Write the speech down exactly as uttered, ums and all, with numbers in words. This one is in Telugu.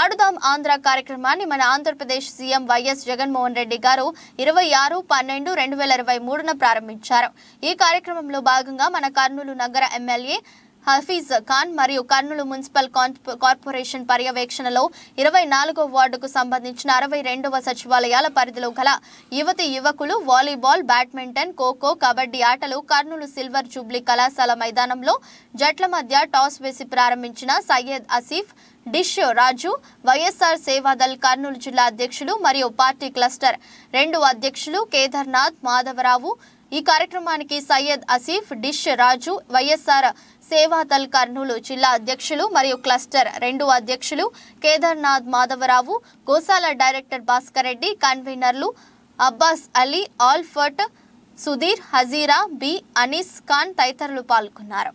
ఆడుదాం ఆంధ్ర కార్యక్రమాన్ని మన ఆంధ్రప్రదేశ్ సీఎం వైఎస్ జగన్ మోహన్ రెడ్డి గారు ఇరవై ఆరు పన్నెండు రెండు వేల ఇరవై మూడు న ప్రారంభించారు। ఈ కార్యక్రమంలో భాగంగా మన కర్నూలు నగర ఎమ్మెల్యే हफीज़ खान मरियु कर्नूलु मुन्सिपल कॉर्पोरेशन पर्यवेक्षणलो चौबीसवा वार्डुकु संबंधिंचिन बासठ व सचिवालयाल परिधिलो गल युवती युवकुलु वालीबाल बैडमिंटन खोखो कबड्डी आटलु कर्नूलु सिल्वर जुब्ली कलाशाला मैदानंलो जट्ल मध्य टास् वेसी प्रारंभिंचिन सय्यद आसिफ दिश राजु वाईएसआर सेवादल कर्नूलु जिल्ला अध्यक्षुलु मरियु पार्टी क्लस्टर रेंडु अध्यक्षुलु केदारनाथ माधवराव ఈ కార్యక్రమానికి సయ్యద్ ఆసిఫ్ డిష్ రాజు వైఎస్ఆర్ సేవాదల్ కర్నూలు జిల్లా అధ్యక్షులు మరియు క్లస్టర్ రెండు అధ్యక్షులు కేదార్నాథ్ మాధవరావు గోశాల డైరెక్టర్ బాస్కరెడ్డి కన్వీనర్లు అబ్బాస్ అలీ ఆల్ఫర్ట్ సుధీర్ హజీరా బి అనీస్ ఖాన్ తైతరులు పాల్గొన్నారు।